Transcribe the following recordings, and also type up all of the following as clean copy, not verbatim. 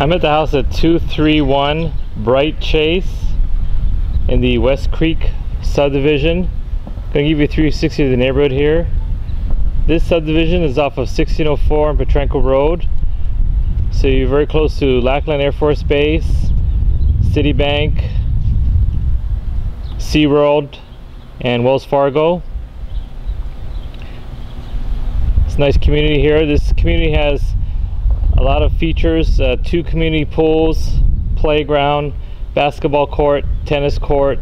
I'm at the house at 231 Bright Chase in the West Creek subdivision. I'm going to give you 360 of the neighborhood here. This subdivision is off of 1604 and Petrenko Road. So you're very close to Lackland Air Force Base, Citibank, SeaWorld, and Wells Fargo. It's a nice community here. This community has a lot of features, two community pools, playground, basketball court, tennis court,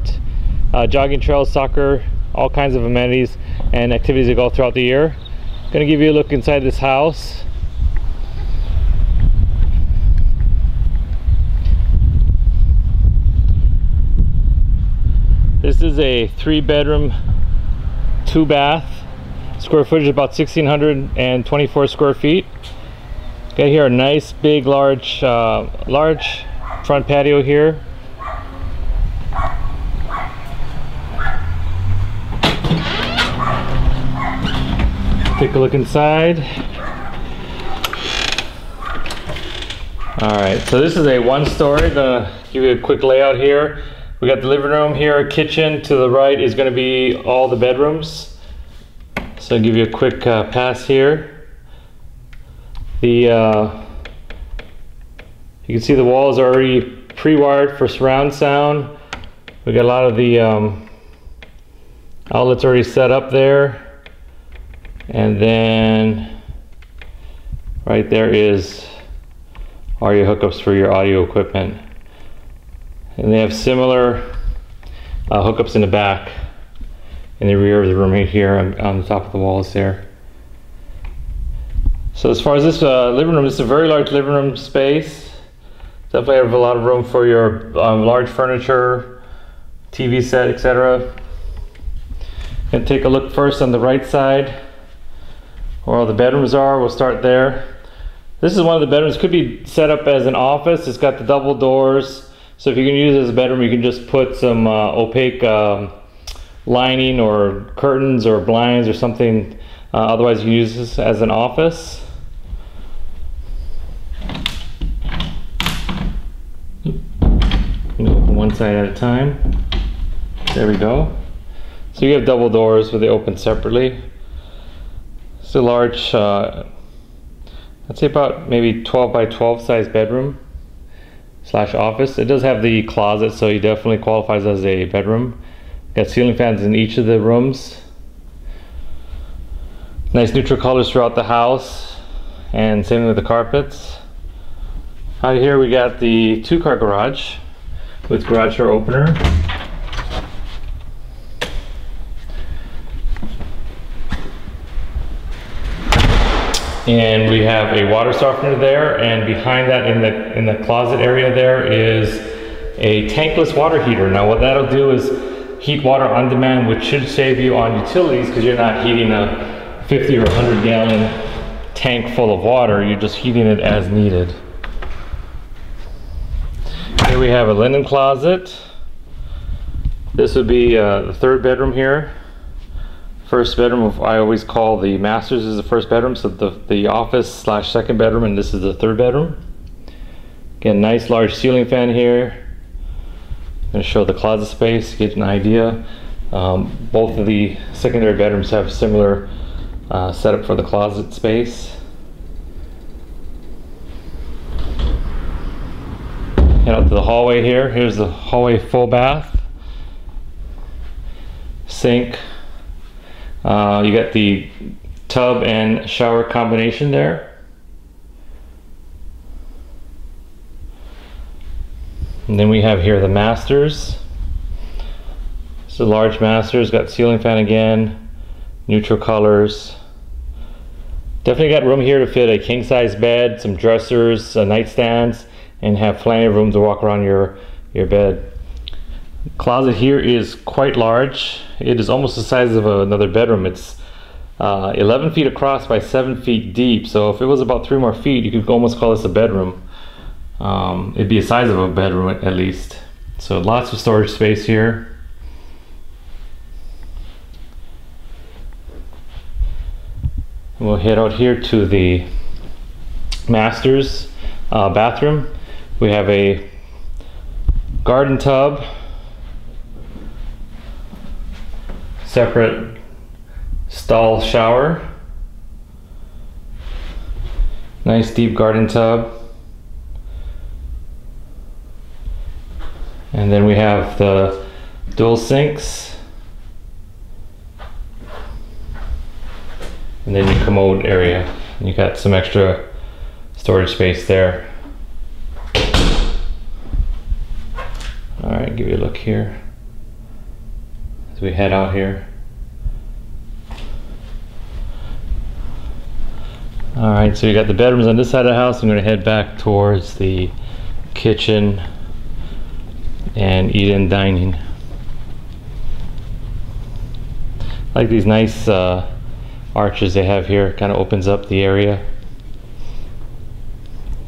jogging trails, soccer, all kinds of amenities and activities that go throughout the year. I'm going to give you a look inside this house. This is a 3-bedroom, 2-bath. Square footage is about 1,624 square feet. Got here a nice, big, large front patio here. Take a look inside. Alright, so this is a one-story. Gonna give you a quick layout here. We got the living room here, kitchen. To the right is going to be all the bedrooms. So I'll give you a quick pass here. You can see the walls are already pre-wired for surround sound. We got a lot of the outlets already set up there. And then right there is all your hookups for your audio equipment. And they have similar hookups in the back, in the rear of the room right here, on the top of the walls there. So as far as this living room, this is a very large living room space. Definitely have a lot of room for your large furniture, TV set, etc. And take a look first on the right side, where all the bedrooms are. We'll start there. This is one of the bedrooms. Could be set up as an office. It's got the double doors. So if you can use it as a bedroom, you can just put some opaque lining or curtains or blinds or something. Otherwise, you can use this as an office. Open one side at a time. There we go. So you have double doors where they open separately. It's a large, I'd say about maybe 12 by 12 size bedroom. Slash office. It does have the closet, so it definitely qualifies as a bedroom. Got ceiling fans in each of the rooms. Nice neutral colors throughout the house, and same with the carpets. Out here we got the 2-car garage with garage door opener. And we have a water softener there, and behind that in the closet area there is a tankless water heater. Now what that'll do is heat water on demand, which should save you on utilities because you're not heating a 50 or 100 gallon tank full of water. You're just heating it as needed. Here we have a linen closet. This would be the third bedroom here. First bedroom, I always call the master's is the first bedroom, so the office slash second bedroom, and this is the third bedroom. Again, nice large ceiling fan here. I'm going to show the closet space, get an idea. Both of the secondary bedrooms have similar setup for the closet space. Head out to the hallway here. Here's the hallway full bath. Sink. You got the tub and shower combination there. And then we have here the master's. It's a large master's, got ceiling fan again, neutral colors. Definitely got room here to fit a king size bed, some dressers, nightstands, and have plenty of room to walk around your bed. Closet here is quite large. It is almost the size of another bedroom. It's 11 feet across by 7 feet deep, so if it was about 3 more feet, you could almost call this a bedroom. It'd be the size of a bedroom at least. So lots of storage space here. We'll head out here to the master's bathroom. We have a garden tub, separate stall shower, nice deep garden tub, and then we have the dual sinks and then your commode area, and you got some extra storage space there. All right, give you a look here as we head out here. All right, so you got the bedrooms on this side of the house. I'm gonna head back towards the kitchen and eat-in dining. I like these nice arches they have here. Kind of opens up the area.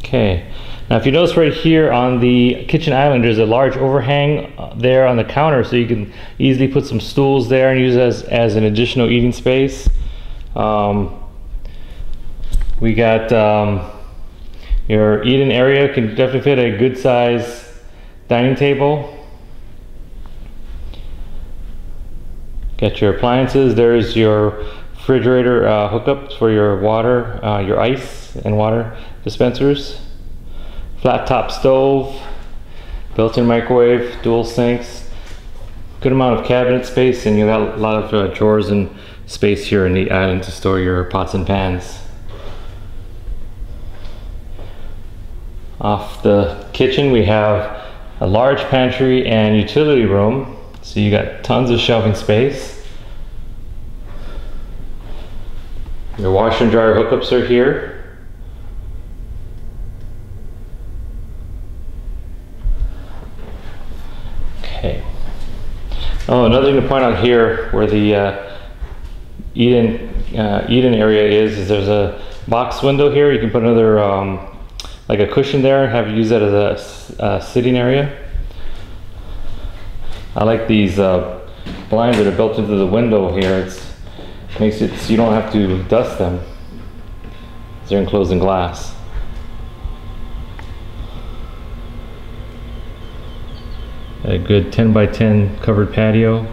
Okay, now if you notice right here on the kitchen island, there's a large overhang there on the counter, so you can easily put some stools there and use it as an additional eating space. We got your eat-in area. Can definitely fit a good size dining table. Get your appliances. There's your refrigerator hookups for your water, your ice and water dispensers. Flat top stove, built-in microwave, dual sinks. Good amount of cabinet space, and you got a lot of drawers and space here in the island to store your pots and pans. Off the kitchen we have a large pantry and utility room, so you got tons of shelving space. Your washer and dryer hookups are here. Okay. Oh, another thing to point out here where the eat-in area is there's a box window here. You can put another like a cushion there and have you use that as a sitting area. I like these blinds that are built into the window here. It makes it so you don't have to dust them. They're enclosed in glass. A good 10 by 10 covered patio.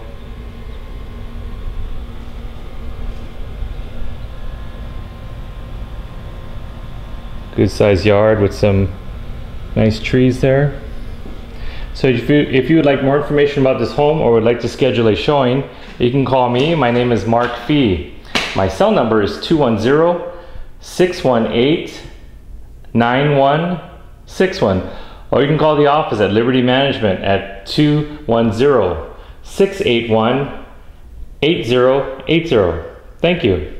Good sized yard with some nice trees there. So if you would like more information about this home or would like to schedule a showing, you can call me. My name is Mark Fee. My cell number is 210-618-9161. Or you can call the office at Liberty Management at 210-681-8080. Thank you.